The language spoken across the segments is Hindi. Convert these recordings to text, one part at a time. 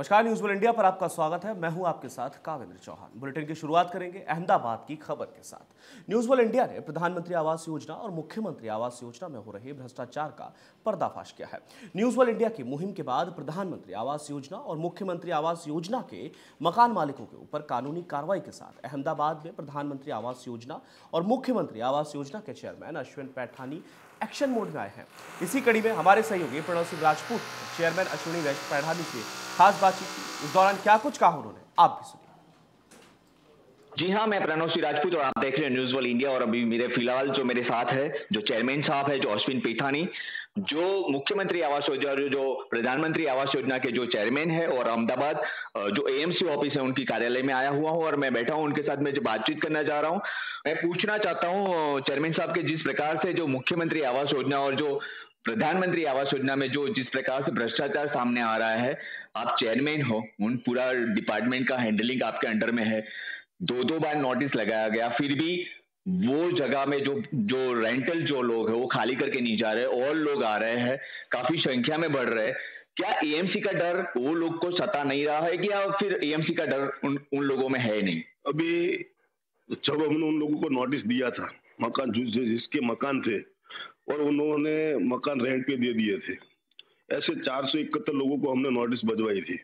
नमस्कार, न्यूज वर्ल्ड इंडिया पर आपका स्वागत है। मैं हूं आपके साथ काविंद्र चौहान। बुलेटिन की शुरुआत करेंगे अहमदाबाद की खबर के साथ। न्यूज वर्ल्ड इंडिया ने प्रधानमंत्री आवास योजना और मुख्यमंत्री आवास योजना में हो रहे भ्रष्टाचार का पर्दाफाश किया है। न्यूज वर्ल्ड इंडिया की मुहिम के बाद प्रधानमंत्री आवास योजना और मुख्यमंत्री आवास योजना के मकान मालिकों के ऊपर कानूनी कार्रवाई के साथ अहमदाबाद में प्रधानमंत्री आवास योजना और मुख्यमंत्री आवास योजना के chairman Ashwin Paithani action mode में आए हैं। इसी कड़ी में हमारे सहयोगी प्रणव सिंह राजपूत चेयरमैन अश्विनी पैठाणी से खास बातचीत की। इस दौरान क्या कुछ कहा उन्होंने, आप भी सुनिए। जी हाँ, मैं प्रणव सिंह राजपूत और आप देख रहे हैं न्यूज वर्ल्ड इंडिया। और अभी मेरे फिलहाल जो मेरे साथ है जो चेयरमैन साहब है, जो अश्विन पैठाणी, जो मुख्यमंत्री आवास योजना, जो प्रधानमंत्री आवास योजना के जो चेयरमैन है, और अहमदाबाद जो एएमसी ऑफिस है उनकी कार्यालय में आया हुआ हूँ और मैं बैठा हूँ उनके साथ। मैं जो बातचीत करना चाह रहा हूँ, मैं पूछना चाहता हूँ चेयरमैन साहब के, जिस प्रकार से जो मुख्यमंत्री आवास योजना और जो प्रधानमंत्री आवास योजना में जो जिस प्रकार से भ्रष्टाचार सामने आ रहा है, आप चेयरमैन हो, उन पूरा डिपार्टमेंट का हैंडलिंग आपके अंडर में है। दो बार नोटिस लगाया गया, फिर भी वो जगह में जो रेंटल जो लोग है वो खाली करके नहीं जा रहे और लोग आ रहे हैं, काफी संख्या में बढ़ रहे हैं। क्या एएमसी का डर वो लोग को सता नहीं रहा है कि, या फिर एएमसी का डर उन लोगों में है नहीं? अभी जब हमने उन लोगों को नोटिस दिया था, मकान जिसके मकान थे और उन्होंने मकान रेंट पे दे दिए थे, ऐसे 471 लोगों को हमने नोटिस भिजवाई थी।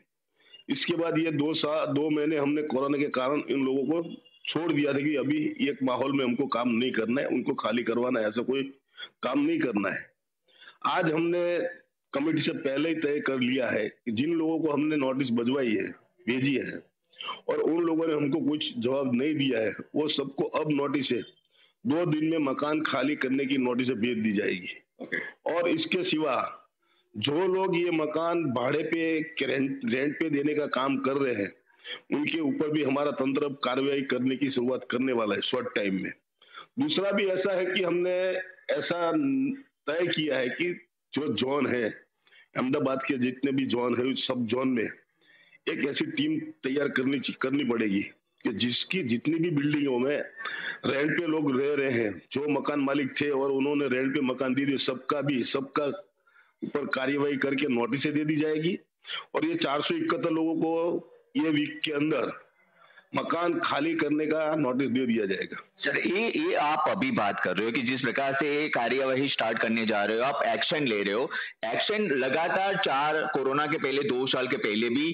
इसके बाद ये 2 महीने हमने कोरोना के कारण इन लोगों को छोड़ दिया था कि अभी एक माहौल में हमको काम नहीं करना है, उनको खाली करवाना है, ऐसा कोई काम नहीं करना है। आज हमने कमेटी से पहले ही तय कर लिया है कि जिन लोगों को हमने नोटिस भिजवाई है, भेजी है, और उन लोगों ने हमको कुछ जवाब नहीं दिया है, वो सबको अब नोटिस है 2 दिन में मकान खाली करने की नोटिस भेज दी जाएगी। और इसके सिवा जो लोग ये मकान भाड़े पे रेंट पे देने का काम कर रहे हैं, उनके ऊपर भी हमारा तंत्र कार्रवाई करने की शुरुआत करने वाला है शॉर्ट टाइम में। दूसरा भी ऐसा है कि हमने ऐसा तय किया है कि जो जोन है अहमदाबाद के, जितने भी जोन है, सब जोन में एक ऐसी टीम तैयार करनी पड़ेगी कि जिसकी जितनी भी बिल्डिंगों में रेंट पे लोग रह रहे हैं, जो मकान मालिक थे और उन्होंने रेंट पे मकान दे दिए, सबका ऊपर कार्यवाही करके नोटिस दे दी जाएगी। और ये 471 लोगों को ये वीक के अंदर मकान खाली करने का नोटिस दे दिया जाएगा। सर, ये आप अभी बात कर रहे हो कि जिस प्रकार से कार्यवाही स्टार्ट करने जा रहे हो, आप एक्शन ले रहे हो। एक्शन लगातार कोरोना के पहले 2 साल के पहले भी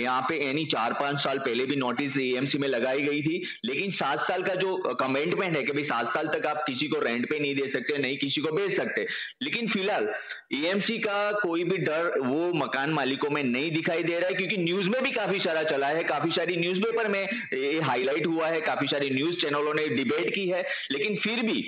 यहाँ पे, यानी 4-5 साल पहले भी नोटिस एएमसी में लगाई गई थी, लेकिन 7 साल का जो कमिटमेंट है कि भाई 7 साल तक आप किसी को रेंट पे नहीं दे सकते, नहीं किसी को बेच सकते, लेकिन फिलहाल एएमसी का कोई भी डर वो मकान मालिकों में नहीं दिखाई दे रहा है। क्योंकि न्यूज में भी काफी सारा चला है, काफी सारी न्यूज पेपर में ये हाईलाइट हुआ है, काफी सारी न्यूज चैनलों ने डिबेट की है, लेकिन फिर भी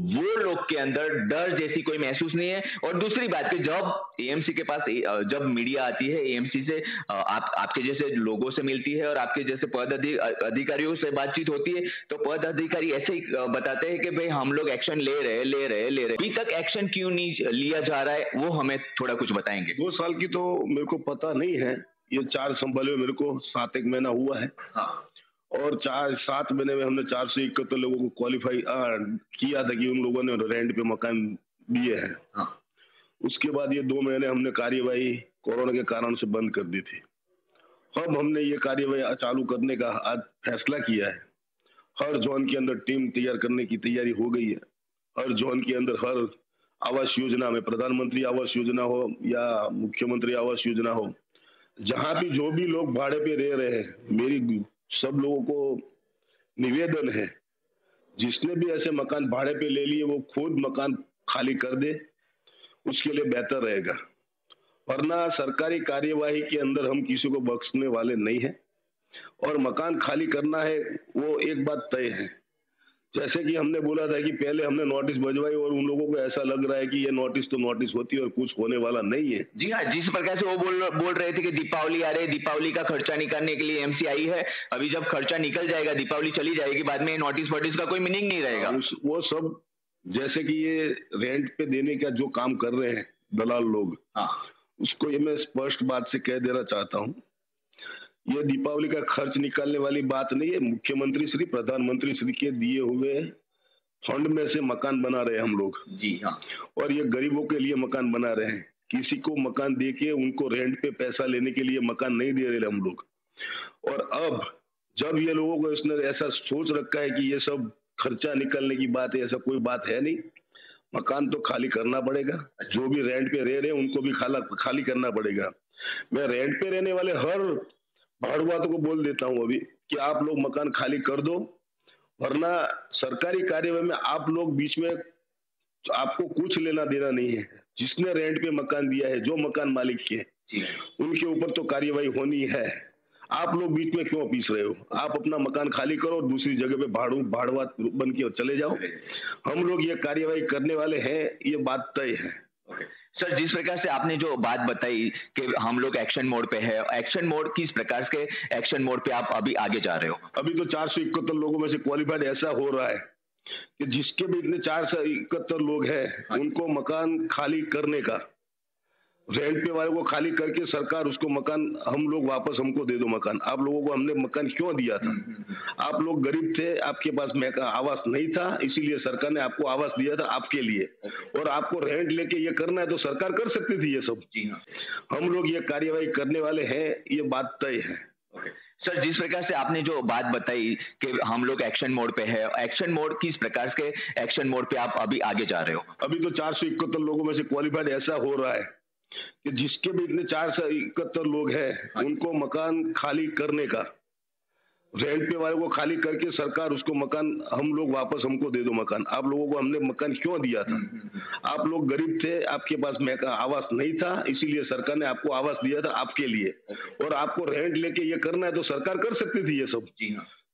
वो लोग के अंदर डर जैसी कोई महसूस नहीं है। और दूसरी बात कि जब एएमसी के पास जब मीडिया आती है, एएमसी से आपके जैसे लोगों से मिलती है और आपके जैसे पदाधिकारियों से बातचीत होती है, तो पदाधिकारी ऐसे ही बताते हैं कि भाई हम लोग एक्शन ले रहे। अभी तक एक्शन क्यों नहीं लिया जा रहा है, वो हमें थोड़ा कुछ बताएंगे? 2 साल की तो मेरे को पता नहीं है, ये 4 संभाले मेरे को 7-1 महीना हुआ है। हाँ, और 7 महीने में हमने 471 लोगों को क्वालिफाई किया था कि उन लोगों ने रेंट पे मकान दिए हैं। हाँ। उसके बाद ये 2 महीने हमने कार्यवाही कोरोना के कारण से बंद कर दी थी। अब हमने ये कार्यवाही चालू करने का आज फैसला किया है। हर जोन के अंदर टीम तैयार करने की तैयारी हो गई है। हर जोन के अंदर हर आवास योजना में, प्रधानमंत्री आवास योजना हो या मुख्यमंत्री आवास योजना हो, जहाँ भी जो भी लोग भाड़े पे रह रहे हैं, मेरी सब लोगों को निवेदन है जिसने भी ऐसे मकान भाड़े पे ले लिए वो खुद मकान खाली कर दे, उसके लिए बेहतर रहेगा। वरना सरकारी कार्यवाही के अंदर हम किसी को बख्शने वाले नहीं हैं। और मकान खाली करना है वो एक बात तय है, जैसे कि हमने बोला था कि पहले हमने नोटिस भिजवाई और उन लोगों को ऐसा लग रहा है कि ये नोटिस तो नोटिस होती है और कुछ होने वाला नहीं है। जी हाँ, जिस प्रकार से वो बोल रहे थे कि दीपावली आ रही है, दीपावली का खर्चा निकालने के लिए एमसी आई है, अभी जब खर्चा निकल जाएगा, दीपावली चली जाएगी, बाद में नोटिस वोटिस का कोई मीनिंग नहीं रहेगा। वो सब जैसे कि ये रेंट पे देने का जो काम कर रहे हैं दलाल लोग, हाँ, उसको ये मैं स्पष्ट बात से कह देना चाहता हूँ, ये दीपावली का खर्च निकालने वाली बात नहीं है। मुख्यमंत्री श्री, प्रधानमंत्री श्री के दिए हुए फंड में से मकान बना रहे हैं हम लोग। जी हाँ। और ये गरीबों के लिए मकान बना रहे हैं। किसी को मकान देके उनको रेंट पे पैसा लेने के लिए मकान नहीं दे रहे हम लोग। और अब जब ये लोगों को इसने ऐसा सोच रखा है कि ये सब खर्चा निकलने की बात है, ऐसा कोई बात है नहीं। मकान तो खाली करना पड़ेगा, जो भी रेंट पे रह रहे हैं उनको भी खाली करना पड़ेगा। मैं रेंट पे रहने वाले हर भाड़ुआत को बोल देता हूँ अभी कि आप लोग मकान खाली कर दो, वरना सरकारी कार्य में आप लोग बीच में आपको कुछ लेना देना नहीं है। जिसने रेंट पे मकान दिया है, जो मकान मालिक है, उनके ऊपर तो कार्यवाही होनी है। आप लोग बीच में क्यों पीस रहे हो? आप अपना मकान खाली करो और दूसरी जगह पे भाड़वा बन के चले जाओ। हम लोग ये कार्यवाही करने वाले हैं, ये बात तय है। सर, जिस प्रकार से आपने जो बात बताई कि हम लोग एक्शन मोड पे है, एक्शन मोड किस प्रकार के एक्शन मोड पे आप अभी आगे जा रहे हो? अभी तो 471 लोगों में से क्वालिफाइड ऐसा हो रहा है कि जिसके भी इतने 471 लोग हैं उनको मकान खाली करने का, रेंट पे वाले को खाली करके सरकार उसको मकान हम लोग वापस हमको दे दो मकान। आप लोगों को हमने मकान क्यों दिया था? आप लोग गरीब थे, आपके पास आवास नहीं था, इसीलिए सरकार ने आपको आवास दिया था आपके लिए। और आपको रेंट लेके ये करना है तो सरकार कर सकती थी ये सब। हम लोग ये कार्यवाही करने वाले हैं, ये बात तय है। सर, जिस प्रकार से आपने जो बात बताई कि हम लोग एक्शन मोड पे है, एक्शन मोड किस प्रकार के एक्शन मोड पे आप अभी आगे जा रहे हो? अभी तो 471 लोगों में से क्वालिफाइड ऐसा हो रहा है कि जिसके भी इतने 471 लोग हैं उनको मकान खाली करने का, रेंट पे वाले को खाली करके सरकार उसको मकान हम लोग वापस हमको दे दो मकान। आप लोगों को हमने मकान क्यों दिया था? आप लोग गरीब थे, आपके पास आवास नहीं था, इसीलिए सरकार ने आपको आवास दिया था आपके लिए। और आपको रेंट लेके ये करना है तो सरकार कर सकती थी ये सब।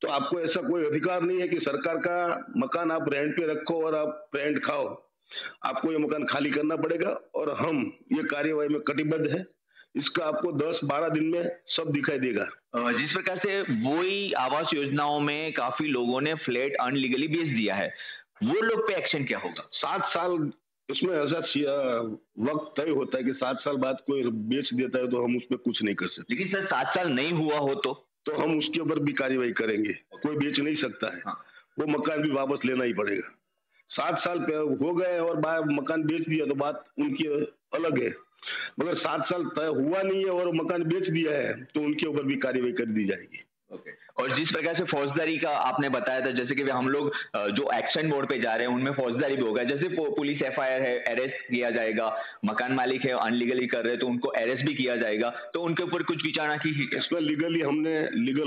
तो आपको ऐसा कोई अधिकार नहीं है कि सरकार का मकान आप रेंट पे रखो और आप रेंट खाओ। आपको ये मकान खाली करना पड़ेगा और हम ये कार्यवाही में कटिबद्ध है। इसका आपको 10-12 दिन में सब दिखाई देगा। जिस प्रकार से वही आवास योजनाओं में काफी लोगों ने फ्लैट अनलीगली बेच दिया है, वो लोग पे एक्शन क्या होगा? 7 साल इसमें ऐसा वक्त तय होता है कि 7 साल बाद कोई बेच देता है तो हम उसमें कुछ नहीं कर सकते। लेकिन सर, 7 साल नहीं हुआ हो तो हम उसके ऊपर भी कार्यवाही करेंगे। कोई बेच नहीं सकता है, वो मकान भी वापस लेना ही पड़ेगा। 7 साल हो गए और मकान बेच दिया तो बात उनकी अलग है, मगर 7 साल तय हुआ नहीं है और मकान बेच दिया है तो उनके ऊपर भी कार्यवाही कर दी जाएगी। और जिस प्रकार से फौजदारी का आपने बताया था, जैसे कि हम लोग जो एक्शन बोर्ड पे जा रहे हैं उनमें फौजदारी भी होगा, जैसे पुलिस FIR है, अरेस्ट किया जाएगा। मकान मालिक है अनलीगली कर रहे तो उनको अरेस्ट भी किया जाएगा। तो उनके ऊपर कुछ विचारणा की इसमें लीगली हमने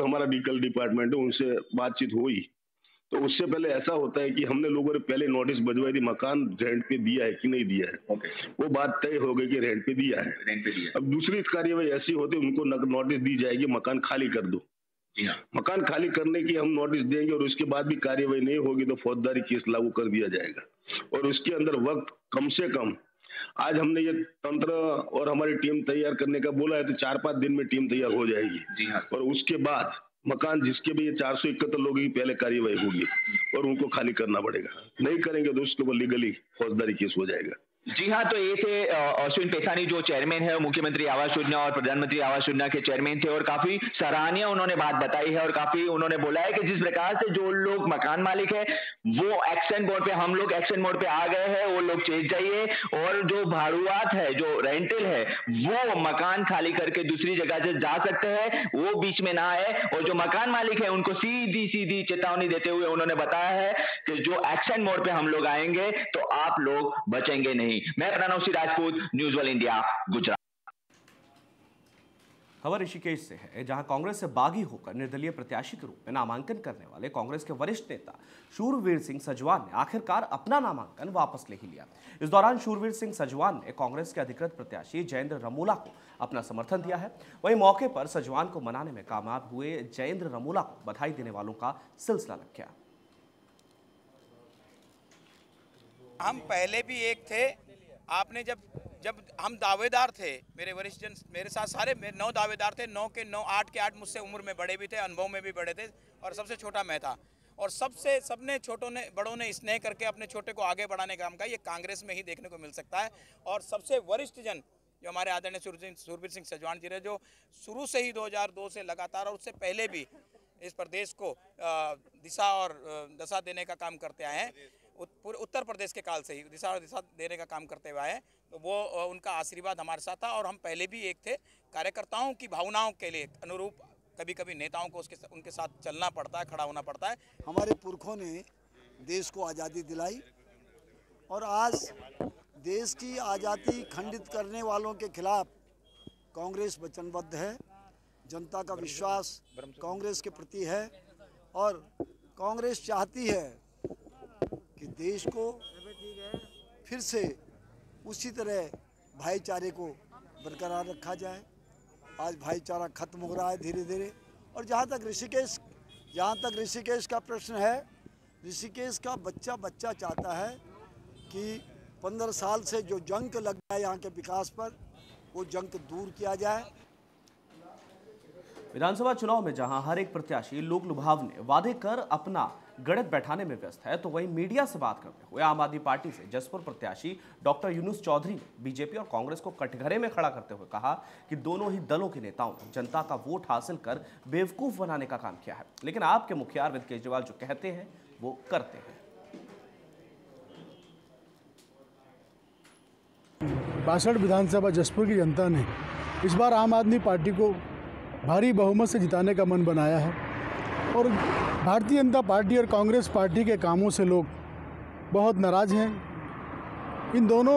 हमारा लीगल डिपार्टमेंट है, उनसे बातचीत हुई। तो उससे पहले ऐसा होता है कि हमने लोगों ने पहले नोटिस बजवाई थी, मकान रेंट पे दिया है कि नहीं दिया है। वो बात तय हो गई कि रेंट पे दिया है, अब दूसरी कार्यवाही ऐसी होती है, उनको नोटिस दी जाएगी मकान खाली कर दो। मकान खाली करने की हम नोटिस देंगे और उसके बाद भी कार्यवाही नहीं होगी तो फौजदारी केस लागू कर दिया जाएगा। और उसके अंदर वक्त कम से कम, आज हमने ये तंत्र और हमारी टीम तैयार करने का बोला है तो 4-5 दिन में टीम तैयार हो जाएगी। और उसके बाद मकान जिसके भी 471 लोगों की पहले कार्यवाही होगी और उनको खाली करना पड़ेगा। नहीं करेंगे तो उसके ऊपर लीगली फौजदारी केस हो जाएगा। जी हाँ, तो ये थे अश्विन पैठाणी, जो चेयरमैन है मुख्यमंत्री आवास योजना और प्रधानमंत्री आवास योजना के चेयरमैन थे, और काफी सराहनीय उन्होंने बात बताई है। और काफी उन्होंने बोला है कि जिस प्रकार से जो लोग मकान मालिक है वो एक्शन मोड पे, हम लोग एक्शन मोड पे आ गए हैं, वो लोग चेत जाइए। और जो भाड़ुआत है, जो रेंटल है, वो मकान खाली करके दूसरी जगह से जा सकते हैं, वो बीच में ना आए। और जो मकान मालिक है उनको सीधी चेतावनी देते हुए उन्होंने बताया है कि जो एक्शन मोड पे हम लोग आएंगे तो आप लोग बचेंगे नहीं। मैं Pranav Singh Rajput, news world India, Gujarat. खबर ऋषिकेश से है, जहां कांग्रेस से बागी होकर निर्दलीय प्रत्याशी के रूप में नामांकन करने वाले कांग्रेस के वरिष्ठ नेता शूरवीर सिंह सजवाण ने आखिरकार अपना नामांकन वापस ले ही लिया। इस दौरान शूरवीर सिंह सजवाण ने कांग्रेस के अधिकृत प्रत्याशी जयेंद्र रमोला को अपना समर्थन दिया है। वहीं मौके पर सजवाण को मनाने में कामयाब हुए जयेंद्र रमोला को बधाई देने वालों का सिलसिला लग गया। हम पहले भी एक थे, आपने जब हम दावेदार थे, मेरे वरिष्ठ जन मेरे साथ सारे मेरे 9 दावेदार थे, 9 के 9, 8 के 8 मुझसे उम्र में बड़े भी थे, अनुभव में भी बड़े थे, और सबसे छोटा मैं था। और सबसे सबने छोटों ने बड़ों ने स्नेह करके अपने छोटे को आगे बढ़ाने का काम का ये कांग्रेस में ही देखने को मिल सकता है। और सबसे वरिष्ठ जन जो हमारे आदरणीय शूरवीर सिंह सजवाण जी रहे, जो शुरू से ही 2002 से लगातार और उससे पहले भी इस प्रदेश को दिशा और दशा देने का काम करते आए हैं, उत्तर प्रदेश के काल से ही दिशा और दिशा देने का काम करते हुए आए हैं, तो वो उनका आशीर्वाद हमारे साथ था। और हम पहले भी एक थे, कार्यकर्ताओं की भावनाओं के लिए अनुरूप कभी कभी नेताओं को उनके साथ चलना पड़ता है, खड़ा होना पड़ता है। हमारे पुरखों ने देश को आज़ादी दिलाई और आज देश की आज़ादी खंडित करने वालों के खिलाफ कांग्रेस वचनबद्ध है। जनता का विश्वास कांग्रेस के प्रति है और कांग्रेस चाहती है कि देश को फिर से उसी तरह भाईचारे को बरकरार रखा जाए। आज भाईचारा खत्म हो रहा है धीरे धीरे। और जहाँ तक ऋषिकेश का प्रश्न है, ऋषिकेश का बच्चा चाहता है कि 15 साल से जो जंक लग रहा है यहाँ के विकास पर, वो जंक दूर किया जाए। विधानसभा चुनाव में जहां हर एक प्रत्याशी लोक लुभावने वादे कर अपना गढ़ बैठाने में व्यस्त है, तो वहीं मीडिया से बात करते हुए आम आदमी पार्टी से जसपुर प्रत्याशी डॉक्टर यूनुस चौधरी ने बीजेपी और कांग्रेस को कटघरे में खड़ा करते हुए कहा कि दोनों ही दलों के नेताओं ने जनता का वोट हासिल कर बेवकूफ़ बनाने का काम किया है, लेकिन आपके मुखिया अरविंद केजरीवाल जो कहते हैं वो करते हैं। 62 विधानसभा जसपुर की जनता ने इस बार आम आदमी पार्टी को भारी बहुमत से जिताने का मन बनाया है और भारतीय जनता पार्टी और कांग्रेस पार्टी के कामों से लोग बहुत नाराज़ हैं। इन दोनों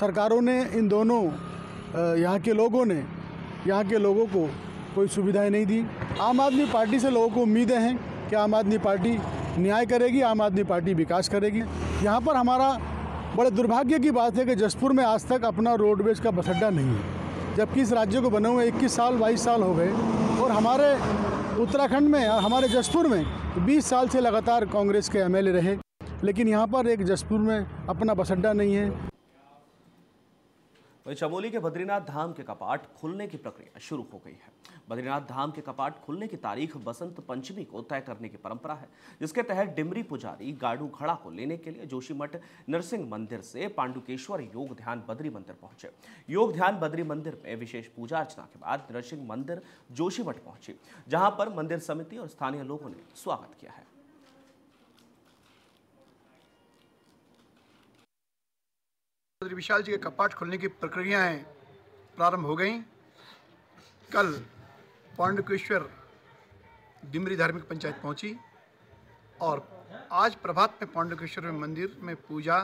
सरकारों ने, इन दोनों यहाँ के लोगों को कोई सुविधाएं नहीं दी। आम आदमी पार्टी से लोगों को उम्मीदें हैं कि आम आदमी पार्टी न्याय करेगी, आम आदमी पार्टी विकास करेगी। यहाँ पर हमारा बड़े दुर्भाग्य की बात है कि जसपुर में आज तक अपना रोडवेज का बस अड्डा नहीं है, जबकि इस राज्य को बने हुए 21 साल 22 साल हो गए और हमारे उत्तराखंड में और हमारे जसपुर में 20 साल से लगातार कांग्रेस के एमएलए रहे, लेकिन यहाँ पर एक जसपुर में अपना बस अड्डा नहीं है। वहीं चमोली के बद्रीनाथ धाम के कपाट खुलने की प्रक्रिया शुरू हो गई है। बद्रीनाथ धाम के कपाट खुलने की तारीख बसंत पंचमी को तय करने की परंपरा है, जिसके तहत डिमरी पुजारी गाड़ू खड़ा को लेने के लिए जोशीमठ नरसिंह मंदिर से पांडुकेश्वर योग ध्यान बद्री मंदिर पहुंचे। योग ध्यान बद्री मंदिर में विशेष पूजा अर्चना के बाद नरसिंह मंदिर जोशीमठ पहुंची, जहाँ पर मंदिर समिति और स्थानीय लोगों ने स्वागत किया है। विशाल जी के कपाट खुलने की प्रक्रियाएं प्रारंभ हो गई। कल पांडुकेश्वर डिमरी धार्मिक पंचायत पहुंची और आज प्रभात में पांडुकेश्वर में मंदिर में पूजा,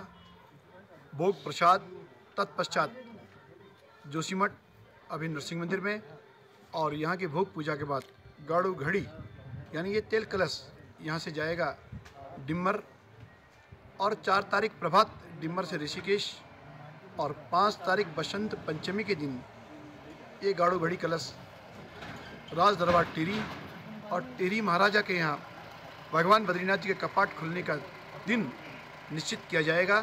भोग प्रसाद, तत्पश्चात जोशीमठ अभी नरसिंह मंदिर में और यहाँ की भोग पूजा के बाद गाड़ू घड़ी यानी ये तेल कलश यहाँ से जाएगा डिमर और 4 तारीख प्रभात डिमर से ऋषिकेश और 5 तारीख बसंत पंचमी के दिन ये गाड़ो घड़ी कलश राज दरबार टिहरी और टिहरी महाराजा के यहाँ भगवान बद्रीनाथ जी के कपाट खुलने का दिन निश्चित किया जाएगा।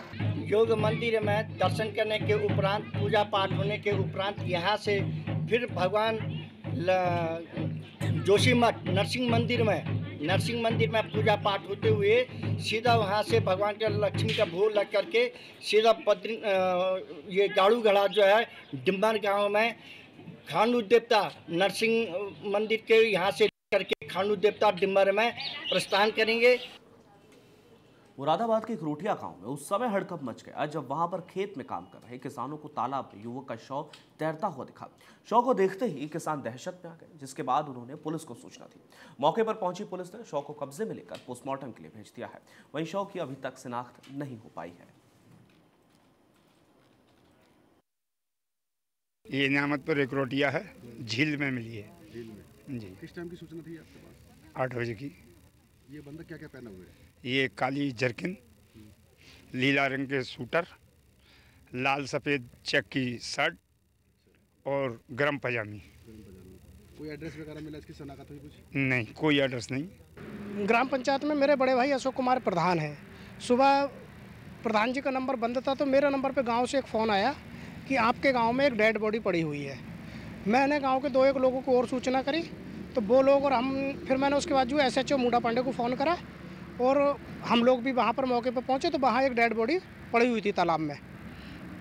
योग मंदिर में दर्शन करने के उपरांत, पूजा पाठ होने के उपरांत यहाँ से फिर भगवान जोशीमठ नरसिंह मंदिर में पूजा पाठ होते हुए सीधा वहाँ से भगवान के लक्ष्मी का भोग लग करके सीधा बद्री ये गाड़ू घड़ा जो है डिम्बर गांव में खांडू देवता नरसिंह मंदिर के यहाँ से करके खांडू देवता डिम्बर में प्रस्थान करेंगे। मुरादाबाद के रोटिया गांव में उस समय हड़कंप मच गया जब वहां पर खेत में काम कर रहे किसानों को तालाब में युवक का शव तैरता हुआ दिखा। शव को देखते ही किसान दहशत में आ गए, जिसके बाद उन्होंने पुलिस को सूचना दी। मौके पर पहुंची पुलिस ने शव को कब्जे में लेकर पोस्टमार्टम के लिए भेज दिया है। वहीं शव की अभी तक शिनाख्त नहीं हो पाई है। ये नियामतपुर एक रोटिया है, झील में मिली है जी। किस टाइम की सूचना थी आपके पास? 8 बजे की। ये बंदा क्या क्या पहना हुआ है? ये काली जर्किन, लीला रंग के सूटर, लाल सफ़ेद चेक की शर्ट और गरम पजामी। कोई एड्रेस वगैरह मिला? इसकी शनाख्त हुई कुछ? नहीं, कोई एड्रेस नहीं। ग्राम पंचायत में मेरे बड़े भाई अशोक कुमार प्रधान हैं। सुबह प्रधान जी का नंबर बंद था तो मेरा नंबर पे गांव से एक फ़ोन आया कि आपके गांव में एक डेड बॉडी पड़ी हुई है। मैंने गाँव के 2-1 लोगों को और सूचना करी तो वो लोग और हम, फिर मैंने उसके बाद जो SHO मूडा पांडे को फ़ोन करा और हम लोग भी वहाँ पर मौके पर पहुँचे तो वहाँ एक डेड बॉडी पड़ी हुई थी तालाब में।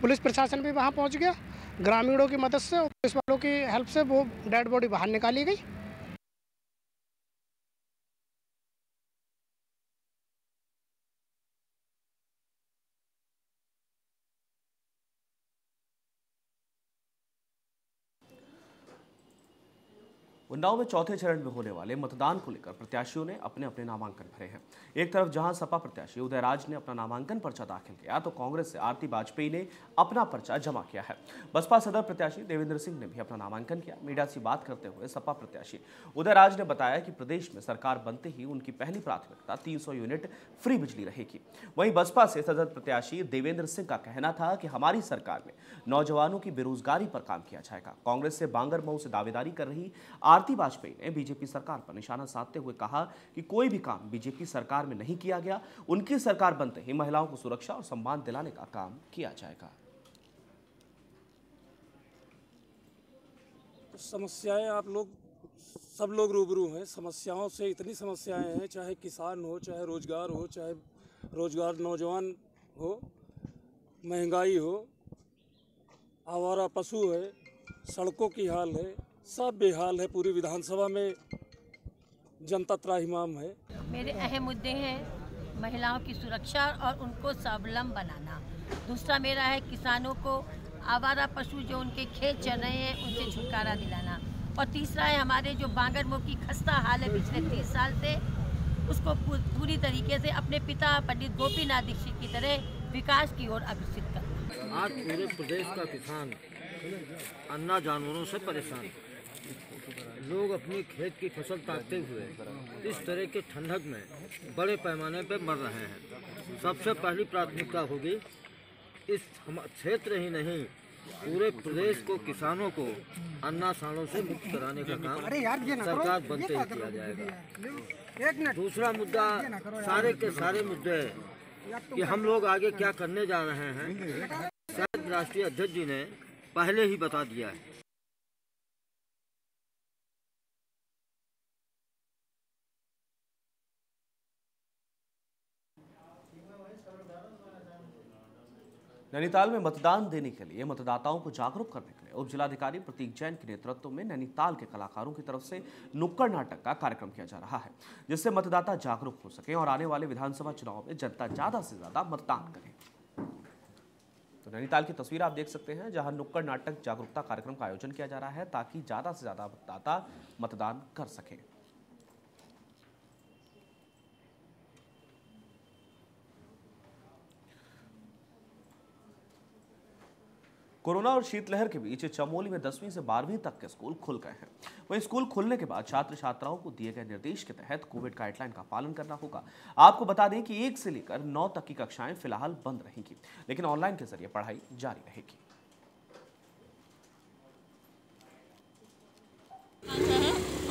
पुलिस प्रशासन भी वहाँ पहुँच गया, ग्रामीणों की मदद से और पुलिस वालों की हेल्प से वो डेड बॉडी बाहर निकाली गई। उन्नाव में चौथे चरण में होने वाले मतदान को लेकर प्रत्याशियों ने अपने अपने नामांकन भरे हैं। एक तरफ जहां सपा प्रत्याशी उदयराज ने अपना नामांकन पर्चा दाखिल किया तो कांग्रेस से आरती बाजपेई ने अपना पर्चा जमा किया है। बसपा सदर प्रत्याशी देवेंद्र सिंह ने भी अपना नामांकन किया। मीडिया से बात करते हुए सपा प्रत्याशी उदयराज ने बताया कि प्रदेश में सरकार बनते ही उनकी पहली प्राथमिकता 300 यूनिट फ्री बिजली रहेगी। वहीं बसपा से सदर प्रत्याशी देवेंद्र सिंह का कहना था कि हमारी सरकार में नौजवानों की बेरोजगारी पर काम किया जाएगा। कांग्रेस से बांगरमऊ से दावेदारी कर रही आरती बाजपेई ने बीजेपी सरकार पर निशाना साधते हुए कहा कि कोई भी काम बीजेपी सरकार में नहीं किया गया, उनकी सरकार बनते ही महिलाओं को सुरक्षा और सम्मान दिलाने का काम किया जाएगा। समस्याएं आप लोग सब लोग रूबरू हैं, समस्याओं से इतनी समस्याएं हैं, चाहे किसान हो, चाहे रोजगार हो, चाहे रोजगार नौजवान हो, महंगाई हो, आवारा पशु है, सड़कों की हाल है, सब बेहाल है। पूरी विधानसभा में जनता त्राहिमाम है। मेरे अहम मुद्दे हैं महिलाओं की सुरक्षा और उनको स्वावलंबन बनाना। दूसरा मेरा है किसानों को आवारा पशु जो उनके खेत चल रहे हैं उनसे छुटकारा दिलाना। और तीसरा है हमारे जो बांगरमऊ की खस्ता हाल है पिछले 30 साल से, उसको पूरी तरीके से अपने पिता पंडित गोपी दीक्षित की तरह विकास की ओर अग्रसर करना। आज पूरे प्रदेश का किसान अन्ना जानवरों से परेशान, लोग अपने खेत की फसल ताकते हुए इस तरह के ठंडक में बड़े पैमाने पर मर रहे हैं। सबसे पहली प्राथमिकता होगी इस क्षेत्र ही नहीं पूरे प्रदेश को किसानों को अन्नासाणों से मुक्त कराने का काम सरकार बनते ही किया जाएगा। दूसरा मुद्दा, सारे के सारे मुद्दे कि हम लोग आगे क्या करने जा रहे हैं राष्ट्रीय अध्यक्ष जी ने पहले ही बता दिया है। नैनीताल में मतदान देने के लिए मतदाताओं को जागरूक करने के लिए उपजिलाधिकारी प्रतीक जैन के नेतृत्व में नैनीताल के कलाकारों की तरफ से नुक्कड़ नाटक का कार्यक्रम किया जा रहा है, जिससे मतदाता जागरूक हो सके और आने वाले विधानसभा चुनाव में जनता ज्यादा से ज्यादा मतदान करे। तो नैनीताल की तस्वीर आप देख सकते हैं जहां नुक्कड़ नाटक जागरूकता कार्यक्रम का आयोजन किया जा रहा है ताकि ज्यादा से ज्यादा मतदाता मतदान कर सके। कोरोना और शीतलहर के बीच चमोली में 10वीं से 12वीं तक के स्कूल खुल गए हैं। वहीं स्कूल खुलने के बाद छात्र छात्राओं को दिए गए निर्देश के तहत कोविड गाइडलाइन का पालन करना होगा। आपको बता दें कि 1 से लेकर 9 तक की कक्षाएं फिलहाल बंद रहेंगी, लेकिन ऑनलाइन के जरिए पढ़ाई जारी रहेगी।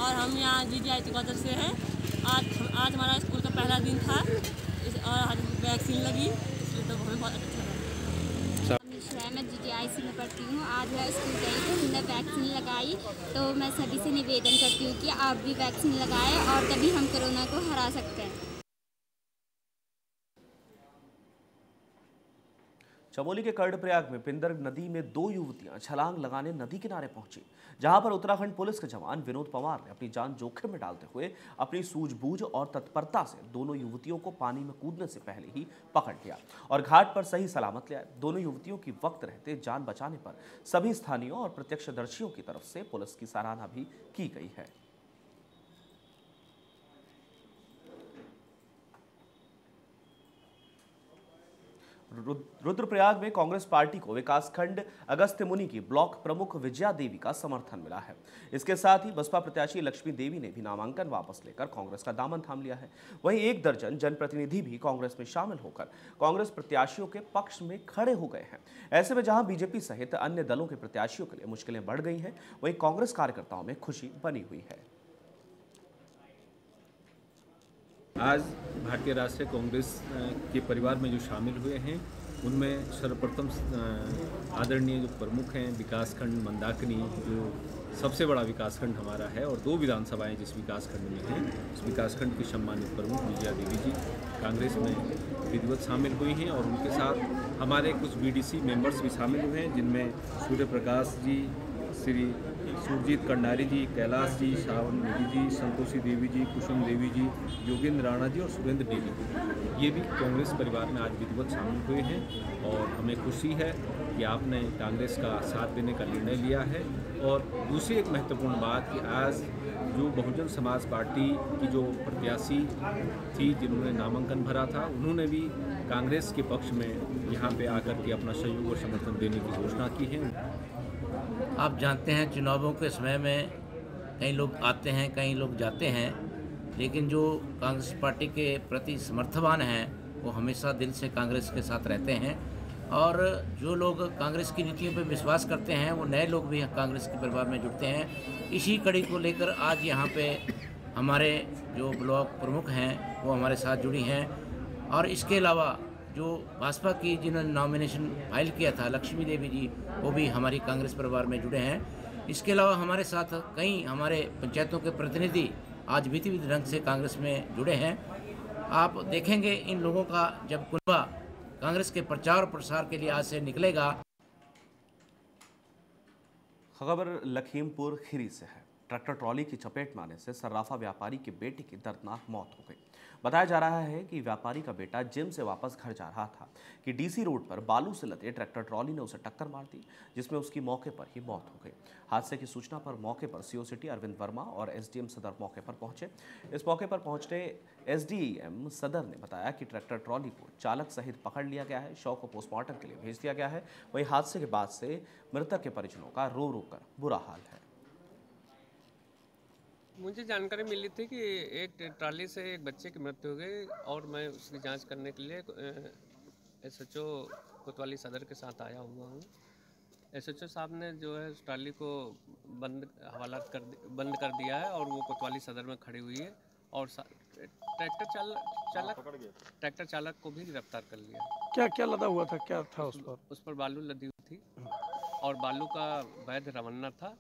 और हम यहाँ जीडीआई से हैं। आज हमारा स्कूल का पहला दिन था और वैक्सीन लगी, तो बहुत अच्छा लगा। मैं जीडीआईसी में पढ़ती हूँ। आज मैं स्कूल गई तो हमने वैक्सीन लगाई, तो मैं सभी से निवेदन करती हूँ कि आप भी वैक्सीन लगाएं और तभी हम कोरोना को हरा सकते हैं। चमोली के कर्णप्रयाग में पिंदर नदी में 2 युवतियां छलांग लगाने नदी किनारे पहुंची, जहां पर उत्तराखंड पुलिस के जवान विनोद पवार ने अपनी जान जोखिम में डालते हुए अपनी सूझबूझ और तत्परता से दोनों युवतियों को पानी में कूदने से पहले ही पकड़ लिया और घाट पर सही सलामत ले आए। दोनों युवतियों की वक्त रहते जान बचाने पर सभी स्थानीयों और प्रत्यक्षदर्शियों की तरफ से पुलिस की सराहना भी की गई है। रुद्रप्रयाग में कांग्रेस पार्टी को विकासखंड अगस्त्यमुनि की ब्लॉक प्रमुख विजया देवी का समर्थन मिला है। इसके साथ ही बसपा प्रत्याशी लक्ष्मी देवी ने भी नामांकन वापस लेकर कांग्रेस का दामन थाम लिया है। वहीं 1 दर्जन जनप्रतिनिधि भी कांग्रेस में शामिल होकर कांग्रेस प्रत्याशियों के पक्ष में खड़े हो गए हैं। ऐसे में जहां बीजेपी सहित अन्य दलों के प्रत्याशियों के लिए मुश्किलें बढ़ गई हैं, वहीं कांग्रेस कार्यकर्ताओं में खुशी बनी हुई है। आज भारतीय राष्ट्रीय कांग्रेस के परिवार में जो शामिल हुए हैं उनमें सर्वप्रथम आदरणीय जो प्रमुख हैं विकासखंड मंदाकिनी, जो सबसे बड़ा विकासखंड हमारा है और 2 विधानसभाएं जिस विकासखंड में हैं, उस विकासखंड की सम्मानित प्रमुख विजया देवी जी कांग्रेस में विधिवत शामिल हुई हैं और उनके साथ हमारे कुछ बीडीसी मेंबर्स भी शामिल हुए हैं, जिनमें सूर्य प्रकाश जी, श्री सुरजीत कंडारी जी, कैलाश जी, श्रावण नेगी जी, संतोषी देवी जी, कुसुम देवी जी, योगेंद्र राणा जी और सुरेंद्र देवी, ये भी कांग्रेस परिवार में आज विधिवत शामिल हुए हैं। और हमें खुशी है कि आपने कांग्रेस का साथ देने का निर्णय लिया है। और दूसरी एक महत्वपूर्ण बात कि आज जो बहुजन समाज पार्टी की जो प्रत्याशी थी जिन्होंने नामांकन भरा था, उन्होंने भी कांग्रेस के पक्ष में यहाँ पे आकर के अपना सहयोग और समर्थन देने की घोषणा की है। आप जानते हैं चुनावों के समय में कई लोग आते हैं, कई लोग जाते हैं, लेकिन जो कांग्रेस पार्टी के प्रति समर्थवान हैं वो हमेशा दिल से कांग्रेस के साथ रहते हैं, और जो लोग कांग्रेस की नीतियों पर विश्वास करते हैं वो नए लोग भी कांग्रेस के परिवार में जुड़ते हैं। इसी कड़ी को लेकर आज यहाँ पे हमारे जो ब्लॉक प्रमुख हैं वो हमारे साथ जुड़ी हैं, और इसके अलावा जो भाजपा की जिन्होंने नॉमिनेशन फाइल किया था लक्ष्मी देवी जी, वो भी हमारी कांग्रेस परिवार में जुड़े हैं। इसके अलावा हमारे साथ कई हमारे पंचायतों के प्रतिनिधि आज विधिवत ढंग से कांग्रेस में जुड़े हैं। आप देखेंगे इन लोगों का जब कुनबा कांग्रेस के प्रचार प्रसार के लिए आज से निकलेगा। खबर लखीमपुर खीरी से है। ट्रैक्टर ट्रॉली की चपेट में आने से सर्राफा व्यापारी के बेटे की दर्दनाक मौत हो गई। बताया जा रहा है कि व्यापारी का बेटा जिम से वापस घर जा रहा था कि डीसी रोड पर बालू से लदे ट्रैक्टर ट्रॉली ने उसे टक्कर मार दी, जिसमें उसकी मौके पर ही मौत हो गई। हादसे की सूचना पर मौके पर सीओ सिटी अरविंद वर्मा और एसडीएम सदर मौके पर पहुंचे। इस मौके पर पहुंचने एसडीएम सदर ने बताया कि ट्रैक्टर ट्रॉली को चालक सहित पकड़ लिया गया है, शव को पोस्टमार्टम के लिए भेज दिया गया है। वहीं हादसे के बाद से मृतक के परिजनों का रो रो कर बुरा हाल है। मुझे जानकारी मिली थी कि एक ट्राली से एक बच्चे की मृत्यु हो गई, और मैं उसकी जांच करने के लिए एसएचओ कोतवाली सदर के साथ आया हुआ हूँ। एसएचओ साहब ने जो है उस ट्राली को बंद कर दिया है, और वो कोतवाली सदर में खड़ी हुई है, और ट्रैक्टर चालक को भी गिरफ्तार कर लिया। क्या क्या लदा हुआ था, क्या था उस पर बालू लदी हुई थी, और बालू का वैध रवाना था।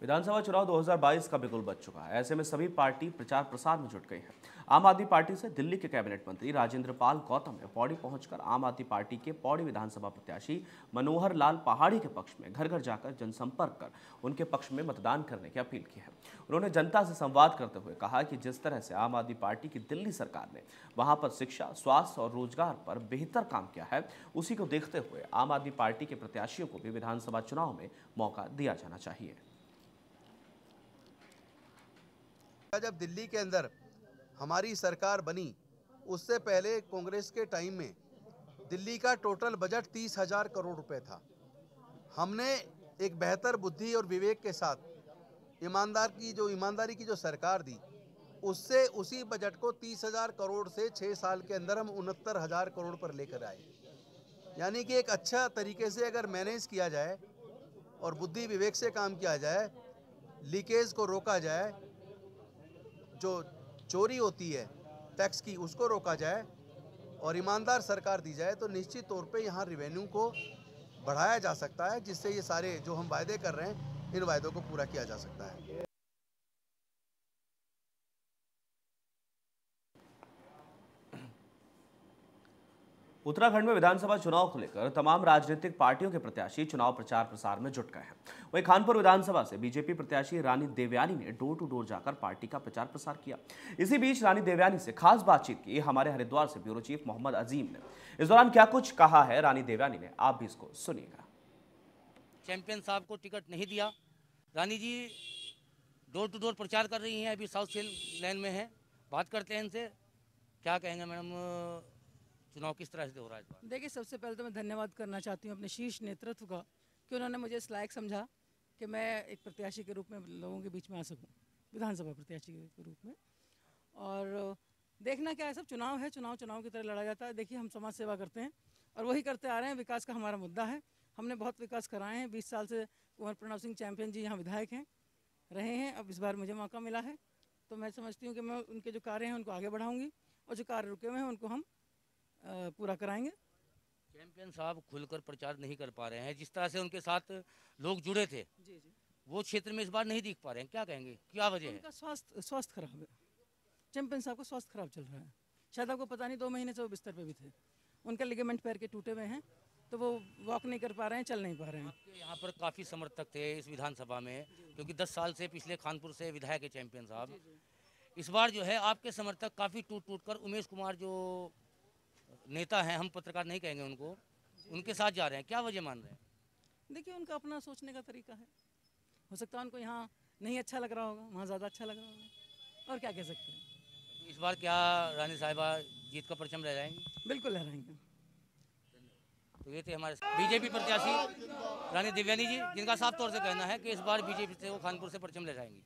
विधानसभा चुनाव 2022 का बिगुल बज चुका है। ऐसे में सभी पार्टी प्रचार प्रसार में जुट गई है। आम आदमी पार्टी से दिल्ली के कैबिनेट मंत्री राजेंद्र पाल गौतम ने पौड़ी पहुंचकर आम आदमी पार्टी के पौड़ी विधानसभा प्रत्याशी मनोहर लाल पहाड़ी के पक्ष में घर घर जाकर जनसंपर्क कर उनके पक्ष में मतदान करने की अपील की है। उन्होंने जनता से संवाद करते हुए कहा कि जिस तरह से आम आदमी पार्टी की दिल्ली सरकार ने वहाँ पर शिक्षा, स्वास्थ्य और रोजगार पर बेहतर काम किया है, उसी को देखते हुए आम आदमी पार्टी के प्रत्याशियों को भी विधानसभा चुनाव में मौका दिया जाना चाहिए। जब दिल्ली के अंदर हमारी सरकार बनी, उससे पहले कांग्रेस के टाइम में दिल्ली का टोटल बजट 30,000 करोड़ रुपए था। हमने एक बेहतर बुद्धि और विवेक के साथ ईमानदारी की जो सरकार दी, उससे उसी बजट को 30,000 करोड़ से 6 साल के अंदर हम 69,000 करोड़ पर लेकर आए। यानी कि एक अच्छा तरीके से अगर मैनेज किया जाए और बुद्धि विवेक से काम किया जाए, लीकेज को रोका जाए, जो चोरी होती है टैक्स की उसको रोका जाए और ईमानदार सरकार दी जाए, तो निश्चित तौर पे यहाँ रिवेन्यू को बढ़ाया जा सकता है, जिससे ये सारे जो हम वायदे कर रहे हैं इन वायदों को पूरा किया जा सकता है। उत्तराखंड में विधानसभा चुनाव को लेकर तमाम राजनीतिक पार्टियों के प्रत्याशी चुनाव प्रचार प्रसार में जुट गए हैं। वहीं खानपुर विधानसभा से बीजेपी प्रत्याशी रानी देवयानी ने डोर टू डोर जाकर पार्टी का प्रचार प्रसार किया। इसी बीच रानी देवयानी से खास बातचीत की हमारे हरिद्वार से ब्यूरो चीफ मोहम्मद अजीफ ने। इस दौरान क्या कुछ कहा है रानी देवयानी ने, आप भी इसको सुनिएगा। चैंपियन साहब को टिकट नहीं दिया। Rani ji door to door प्रचार कर रही है, अभी साउथ सेल लाइन में है। बात करते हैं इनसे, क्या कहेंगे मैडम, चुनाव किस तरह से हो रहा है? देखिए, सबसे पहले तो मैं धन्यवाद करना चाहती हूँ अपने शीर्ष नेतृत्व का कि उन्होंने मुझे इस लायक समझा कि मैं एक प्रत्याशी के रूप में लोगों के बीच में आ सकूँ, विधानसभा प्रत्याशी के रूप में। और देखना क्या है, सब चुनाव है, चुनाव की तरह लड़ा जाता है। देखिए, हम समाज सेवा करते हैं और वही करते आ रहे हैं। विकास का हमारा मुद्दा है, हमने बहुत विकास कराए हैं। 20 साल से कुंवर प्रणव सिंह चैंपियन जी यहाँ विधायक हैं, रहे हैं। अब इस बार मुझे मौका मिला है तो मैं समझती हूँ कि मैं उनके जो कार्य हैं उनको आगे बढ़ाऊँगी, और जो कार्य रुके हुए हैं उनको हम पूरा कराएंगे। चैंपियन साहब खुलकर प्रचार नहीं कर पा रहे हैं, जिस तरह से उनके साथ लोग जुड़े थे जी। वो क्षेत्र में इस बार नहीं दिख पा रहे हैं, क्या कहेंगे, क्या वजह है? उनका स्वास्थ्य खराब है। चैंपियन साहब को स्वास्थ्य खराब चल रहा है, शायद आपको पता नहीं। 2 महीने से वो बिस्तर पे भी थे, उनका लिगामेंट पैर के टूटे हुए हैं, तो वो वॉक नहीं कर पा रहे हैं, चल नहीं पा रहे हैं। आपके यहाँ पर काफ़ी समर्थक थे इस विधानसभा में, क्योंकि 10 साल से पिछले खानपुर से विधायक है चैंपियन साहब। इस बार जो है आपके समर्थक काफ़ी टूट कर उमेश कुमार जो नेता हैं, हम पत्रकार नहीं कहेंगे उनको, उनके साथ जा रहे हैं, क्या वजह मान रहे हैं? देखिए उनका अपना सोचने का तरीका है, हो सकता है उनको यहाँ नहीं अच्छा लग रहा होगा, वहाँ ज़्यादा अच्छा लग रहा होगा, और क्या कह सकते हैं। इस बार क्या रानी साहिबा जीत का परचम लहराएंगी? बिल्कुल लहराएंगे। तो ये थे हमारे बीजेपी प्रत्याशी रानी देवयानी जी, जिनका साफ तौर से कहना है कि इस बार बीजेपी से वो खानपुर से परचम लहराएंगी।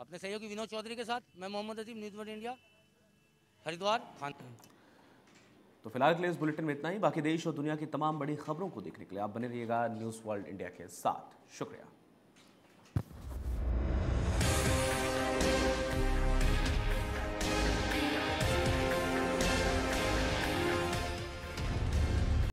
अपने सहयोगी विनोद चौधरी के साथ मैं Mohammad Azif, news world India, Haridwar, Khanpur. तो फिलहाल के लिए इस बुलेटिन में इतना ही। बाकी देश और दुनिया की तमाम बड़ी खबरों को देखने के लिए आप बने रहिएगा न्यूज़ वर्ल्ड इंडिया के साथ। शुक्रिया।